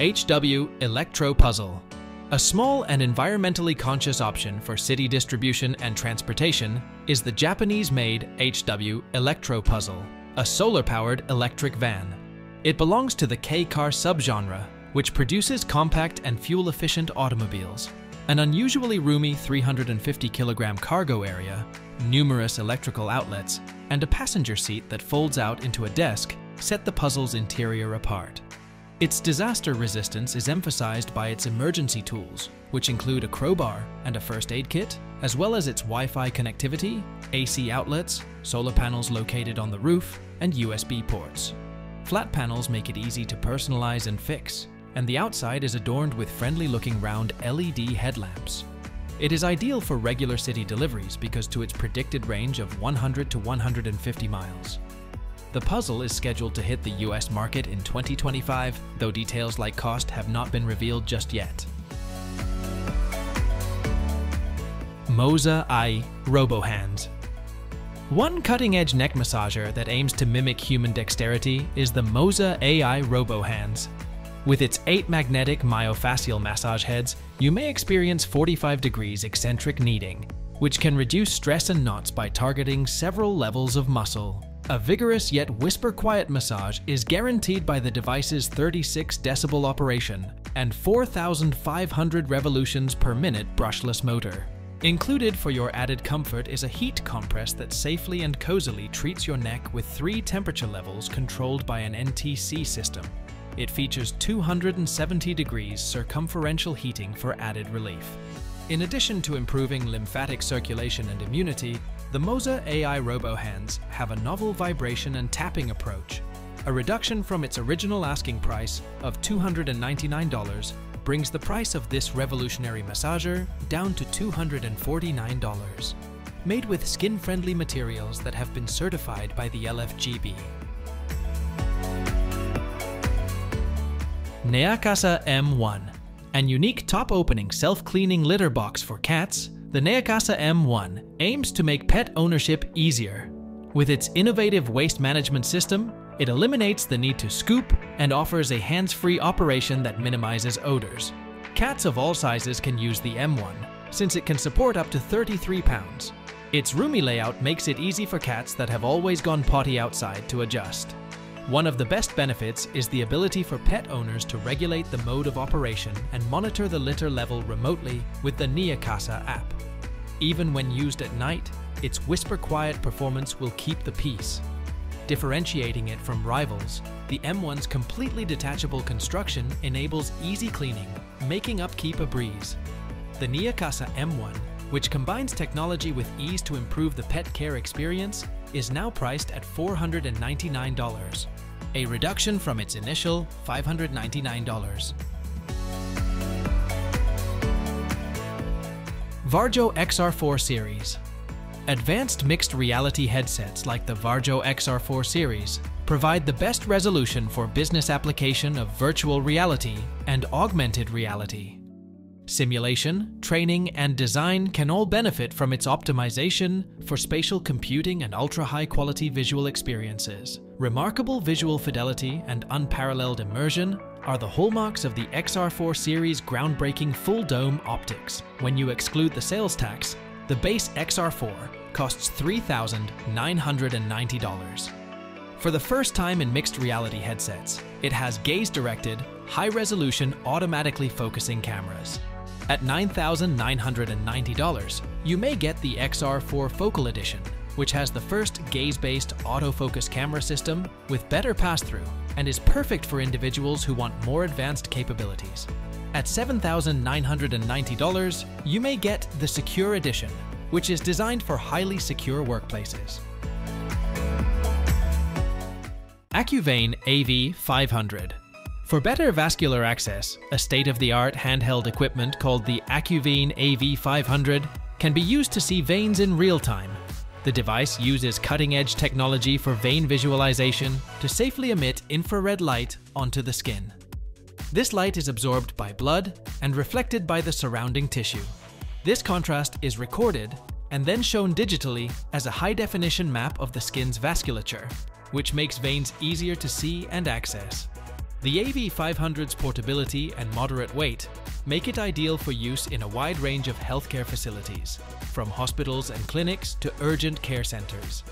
HW Electro Puzzle. A small and environmentally conscious option for city distribution and transportation is the Japanese-made HW Electro Puzzle, a solar-powered electric van. It belongs to the K-Car subgenre, which produces compact and fuel-efficient automobiles. An unusually roomy 350-kilogram cargo area, numerous electrical outlets, and a passenger seat that folds out into a desk set the puzzle's interior apart. Its disaster resistance is emphasized by its emergency tools, which include a crowbar and a first aid kit, as well as its Wi-Fi connectivity, AC outlets, solar panels located on the roof, and USB ports. Flat panels make it easy to personalize and fix, and the outside is adorned with friendly-looking round LED headlamps. It is ideal for regular city deliveries because to its predicted range of 100 to 150 miles. The puzzle is scheduled to hit the US market in 2025, though details like cost have not been revealed just yet. Moza AI Robohands. One cutting-edge neck massager that aims to mimic human dexterity is the Moza AI Robohands. With its 8 magnetic myofascial massage heads, you may experience 45 degrees eccentric kneading, which can reduce stress and knots by targeting several levels of muscle. A vigorous yet whisper-quiet massage is guaranteed by the device's 36 decibel operation and 4,500 revolutions per minute brushless motor. Included for your added comfort is a heat compress that safely and cozily treats your neck with 3 temperature levels controlled by an NTC system. It features 270 degrees circumferential heating for added relief. In addition to improving lymphatic circulation and immunity, the Moza AI Robohands have a novel vibration and tapping approach. A reduction from its original asking price of $299 brings the price of this revolutionary massager down to $249. Made with skin-friendly materials that have been certified by the LFGB. Neakasa M1. An unique top-opening self-cleaning litter box for cats, the Neakasa M1 aims to make pet ownership easier. With its innovative waste management system, it eliminates the need to scoop and offers a hands-free operation that minimizes odors. Cats of all sizes can use the M1, since it can support up to 33 pounds. Its roomy layout makes it easy for cats that have always gone potty outside to adjust. One of the best benefits is the ability for pet owners to regulate the mode of operation and monitor the litter level remotely with the Neakasa app. Even when used at night, its whisper-quiet performance will keep the peace. Differentiating it from rivals, the M1's completely detachable construction enables easy cleaning, making upkeep a breeze. The Neakasa M1, which combines technology with ease to improve the pet care experience, is now priced at $499, a reduction from its initial $599. Varjo XR4 series. Advanced mixed reality headsets like the Varjo XR4 series provide the best resolution for business application of virtual reality and augmented reality. Simulation, training, and design can all benefit from its optimization for spatial computing and ultra-high-quality visual experiences. Remarkable visual fidelity and unparalleled immersion are the hallmarks of the XR4 series' groundbreaking full-dome optics. When you exclude the sales tax, the base XR4 costs $3,990. For the first time in mixed reality headsets, it has gaze-directed, high-resolution automatically focusing cameras. At $9,990, you may get the XR4 Focal Edition, which has the first gaze-based autofocus camera system with better pass-through and is perfect for individuals who want more advanced capabilities. At $7,990, you may get the Secure Edition, which is designed for highly secure workplaces. AccuVein AV500. For better vascular access, a state-of-the-art handheld equipment called the AccuVein AV500 can be used to see veins in real time. The device uses cutting-edge technology for vein visualization to safely emit infrared light onto the skin. This light is absorbed by blood and reflected by the surrounding tissue. This contrast is recorded and then shown digitally as a high-definition map of the skin's vasculature, which makes veins easier to see and access. The AV500's portability and moderate weight make it ideal for use in a wide range of healthcare facilities, from hospitals and clinics to urgent care centers.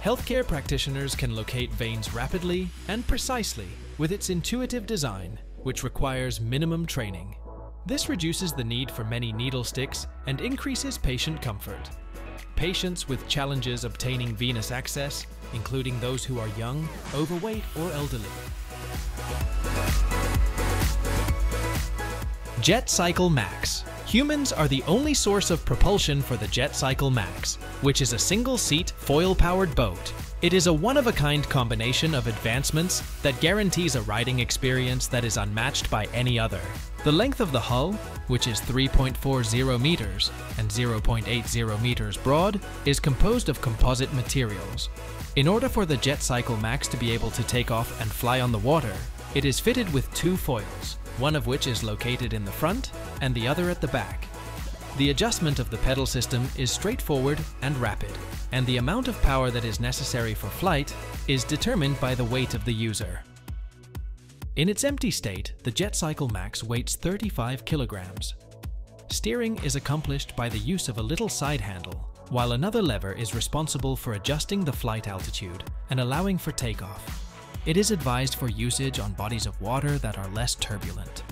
Healthcare practitioners can locate veins rapidly and precisely with its intuitive design, which requires minimum training. This reduces the need for many needle sticks and increases patient comfort. Patients with challenges obtaining venous access, including those who are young, overweight, or elderly. JetCycle Max. Humans are the only source of propulsion for the JetCycle Max, which is a single-seat, foil-powered boat. It is a one-of-a-kind combination of advancements that guarantees a riding experience that is unmatched by any other. The length of the hull, which is 3.40 meters and 0.80 meters broad, is composed of composite materials. In order for the JetCycle Max to be able to take off and fly on the water, it is fitted with two foils, one of which is located in the front and the other at the back. The adjustment of the pedal system is straightforward and rapid, and the amount of power that is necessary for flight is determined by the weight of the user. In its empty state, the JetCycle Max weighs 35 kilograms. Steering is accomplished by the use of a little side handle, while another lever is responsible for adjusting the flight altitude and allowing for takeoff. It is advised for usage on bodies of water that are less turbulent.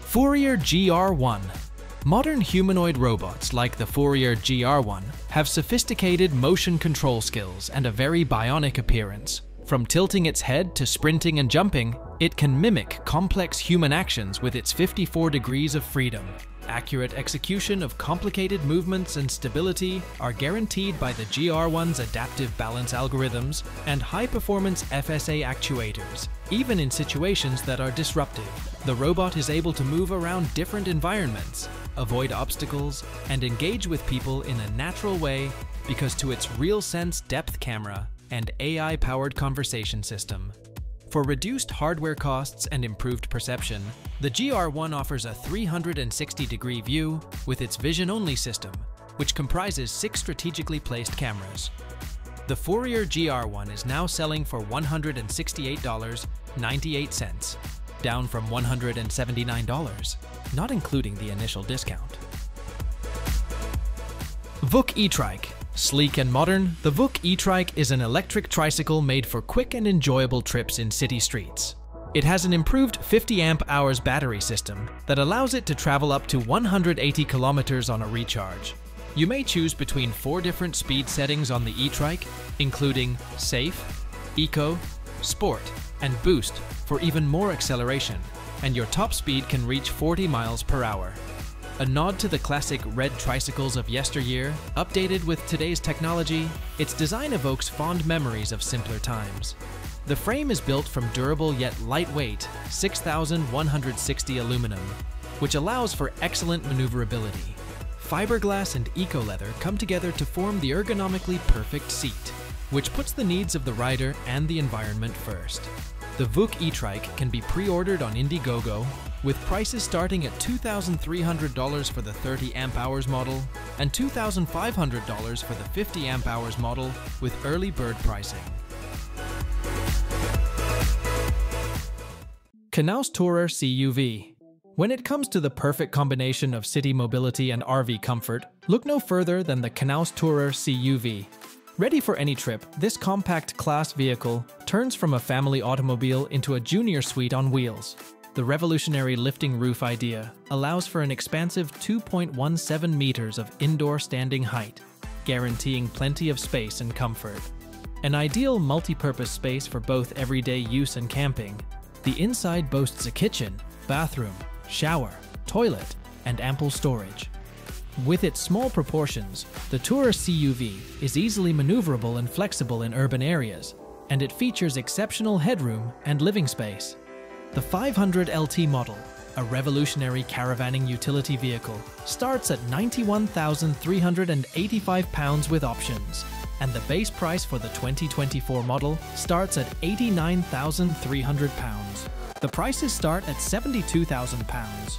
Fourier GR1. Modern humanoid robots like the Fourier GR1 have sophisticated motion control skills and a very bionic appearance. From tilting its head to sprinting and jumping, it can mimic complex human actions with its 54 degrees of freedom. Accurate execution of complicated movements and stability are guaranteed by the GR1's adaptive balance algorithms and high-performance FSA actuators. Even in situations that are disruptive, the robot is able to move around different environments, avoid obstacles, and engage with people in a natural way because to its RealSense depth camera and AI-powered conversation system. For reduced hardware costs and improved perception, the GR1 offers a 360-degree view with its vision-only system, which comprises 6 strategically placed cameras. The Fourier GR1 is now selling for $168.98, down from $179, not including the initial discount. VOOK E-Trike. Sleek and modern, the VOOK E-Trike is an electric tricycle made for quick and enjoyable trips in city streets. It has an improved 50 amp hours battery system that allows it to travel up to 180 kilometers on a recharge. You may choose between 4 different speed settings on the E-Trike, including Safe, Eco, Sport, and Boost for even more acceleration, and your top speed can reach 40 miles per hour. A nod to the classic red tricycles of yesteryear, updated with today's technology, its design evokes fond memories of simpler times. The frame is built from durable yet lightweight 6160 aluminum, which allows for excellent maneuverability. Fiberglass and eco-leather come together to form the ergonomically perfect seat, which puts the needs of the rider and the environment first. The VOOK E-Trike can be pre-ordered on Indiegogo, with prices starting at $2,300 for the 30 amp hours model and $2,500 for the 50 amp hours model with early bird pricing. KNAUS Tourer CUV. When it comes to the perfect combination of city mobility and RV comfort, look no further than the KNAUS Tourer CUV. Ready for any trip, this compact class vehicle turns from a family automobile into a junior suite on wheels. The revolutionary lifting roof idea allows for an expansive 2.17 meters of indoor standing height, guaranteeing plenty of space and comfort. An ideal multi-purpose space for both everyday use and camping, the inside boasts a kitchen, bathroom, shower, toilet, and ample storage. With its small proportions, the Tourer CUV is easily maneuverable and flexible in urban areas, and it features exceptional headroom and living space. The 500 LT model, a revolutionary caravanning utility vehicle, starts at £91,385 with options, and the base price for the 2024 model starts at £89,300. The prices start at £72,000.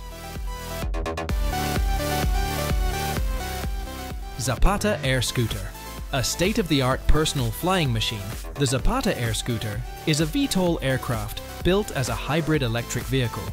Zapata Air Scooter. A state-of-the-art personal flying machine, the Zapata Air Scooter is a VTOL aircraft built as a hybrid electric vehicle.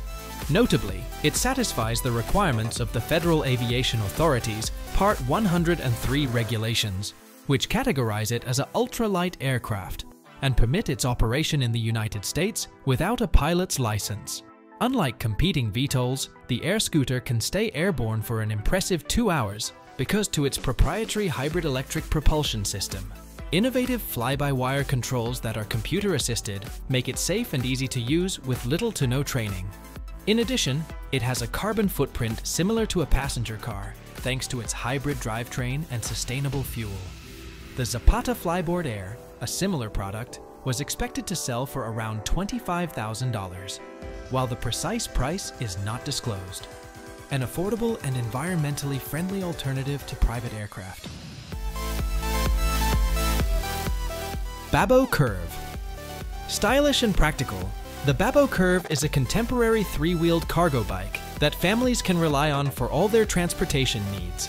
Notably, it satisfies the requirements of the Federal Aviation Authority's Part 103 regulations, which categorize it as an ultralight aircraft and permit its operation in the United States without a pilot's license. Unlike competing VTOLs, the Air Scooter can stay airborne for an impressive 2 hours because to its proprietary hybrid electric propulsion system. Innovative fly-by-wire controls that are computer-assisted make it safe and easy to use with little to no training. In addition, it has a carbon footprint similar to a passenger car, thanks to its hybrid drivetrain and sustainable fuel. The Zapata Flyboard Air, a similar product, was expected to sell for around $25,000, while the precise price is not disclosed. An affordable and environmentally friendly alternative to private aircraft. Babboe Curve. Stylish and practical, the Babboe Curve is a contemporary three-wheeled cargo bike that families can rely on for all their transportation needs.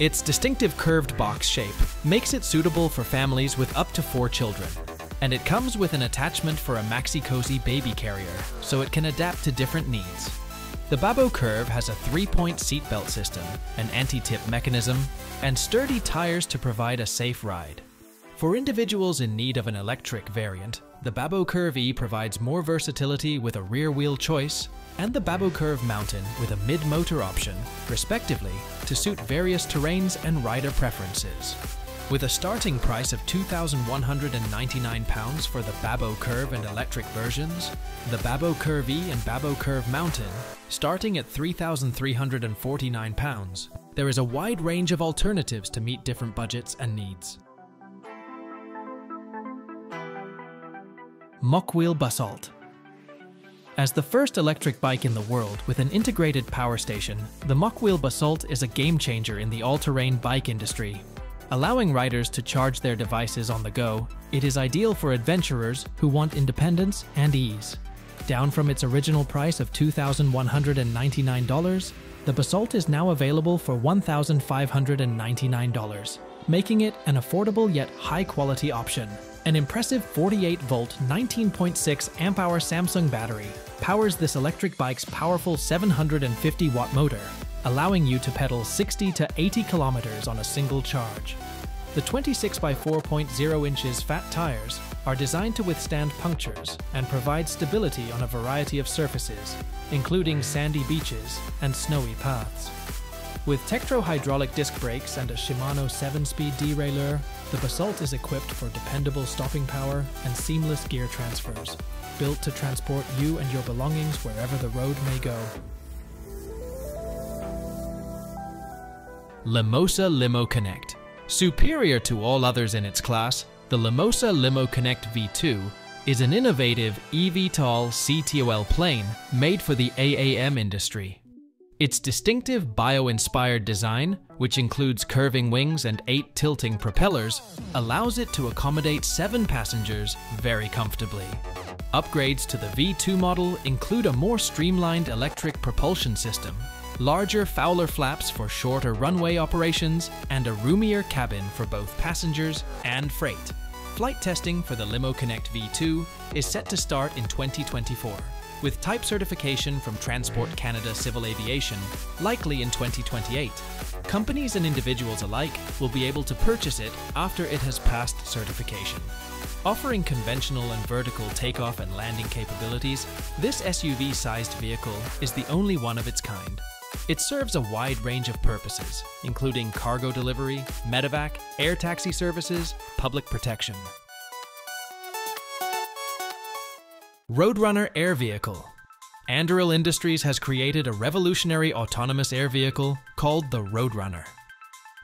Its distinctive curved box shape makes it suitable for families with up to 4 children, and it comes with an attachment for a maxi-cozy baby carrier, so it can adapt to different needs. The Babboe Curve has a 3-point seatbelt system, an anti-tip mechanism, and sturdy tires to provide a safe ride. For individuals in need of an electric variant, the Babboe Curve E provides more versatility with a rear-wheel choice and the Babboe Curve Mountain with a mid-motor option, respectively, to suit various terrains and rider preferences. With a starting price of £2,199 for the Babboe Curve and electric versions, the Babboe Curve E and Babboe Curve Mountain, starting at £3,349, there is a wide range of alternatives to meet different budgets and needs. Mokwheel Basalt. As the first electric bike in the world with an integrated power station, the Mokwheel Basalt is a game-changer in the all-terrain bike industry. Allowing riders to charge their devices on the go, it is ideal for adventurers who want independence and ease. Down from its original price of $2,199, the Basalt is now available for $1,599, making it an affordable yet high-quality option. An impressive 48-volt, 19.6-amp-hour Samsung battery powers this electric bike's powerful 750-watt motor, allowing you to pedal 60 to 80 kilometers on a single charge. The 26 by 4.0 inches fat tires are designed to withstand punctures and provide stability on a variety of surfaces, including sandy beaches and snowy paths. With Tektro hydraulic disc brakes and a Shimano 7-speed derailleur, the Basalt is equipped for dependable stopping power and seamless gear transfers, built to transport you and your belongings wherever the road may go. Limosa LimoConnect. Superior to all others in its class, the Limosa LimoConnect V2 is an innovative eVTOL CTOL plane made for the AAM industry. Its distinctive bio-inspired design, which includes curving wings and 8 tilting propellers, allows it to accommodate 7 passengers very comfortably. Upgrades to the V2 model include a more streamlined electric propulsion system, larger Fowler flaps for shorter runway operations, and a roomier cabin for both passengers and freight. Flight testing for the LimoConnect V2 is set to start in 2024, with type certification from Transport Canada Civil Aviation likely in 2028. Companies and individuals alike will be able to purchase it after it has passed certification. Offering conventional and vertical takeoff and landing capabilities, this SUV-sized vehicle is the only one of its kind. It serves a wide range of purposes, including cargo delivery, medevac, air taxi services, public protection. Roadrunner Air Vehicle. Anduril Industries has created a revolutionary autonomous air vehicle called the Roadrunner.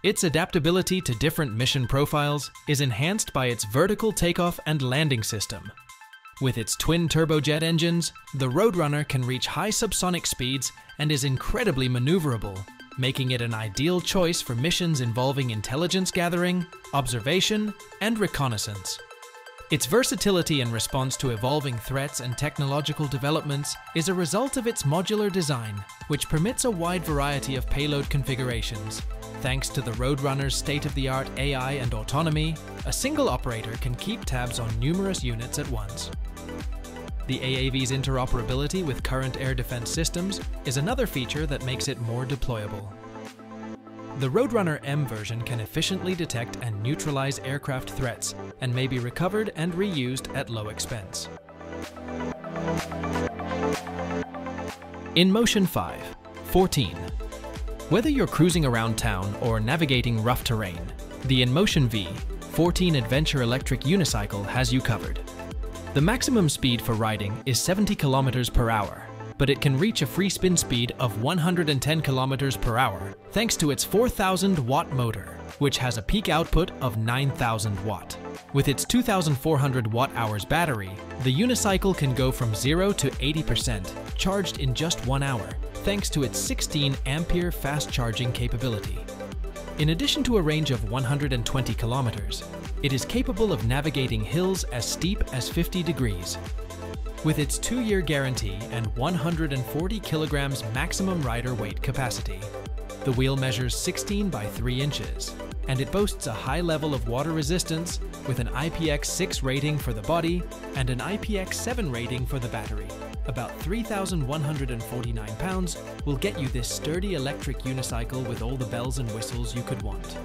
Its adaptability to different mission profiles is enhanced by its vertical takeoff and landing system. With its twin turbojet engines, the Roadrunner can reach high subsonic speeds and is incredibly maneuverable, making it an ideal choice for missions involving intelligence gathering, observation, and reconnaissance. Its versatility in response to evolving threats and technological developments is a result of its modular design, which permits a wide variety of payload configurations, Thanks to the Roadrunner's state-of-the-art AI and autonomy, a single operator can keep tabs on numerous units at once. The AAV's interoperability with current air defense systems is another feature that makes it more deployable. The Roadrunner M version can efficiently detect and neutralize aircraft threats and may be recovered and reused at low expense. InMotion V14. Whether you're cruising around town or navigating rough terrain, the InMotion V14 Adventure Electric Unicycle has you covered. The maximum speed for riding is 70 km/h, but it can reach a free spin speed of 110 km/h thanks to its 4,000-watt motor, which has a peak output of 9,000 watt. With its 2,400 watt-hours battery, the unicycle can go from 0 to 80% charged in just 1 hour, thanks to its 16 ampere fast charging capability. In addition to a range of 120 kilometers, it is capable of navigating hills as steep as 50 degrees. With its 2-year guarantee and 140 kilograms maximum rider weight capacity, the wheel measures 16 by 3 inches, and it boasts a high level of water resistance with an IPX6 rating for the body and an IPX7 rating for the battery. About 3,149 pounds will get you this sturdy electric unicycle with all the bells and whistles you could want.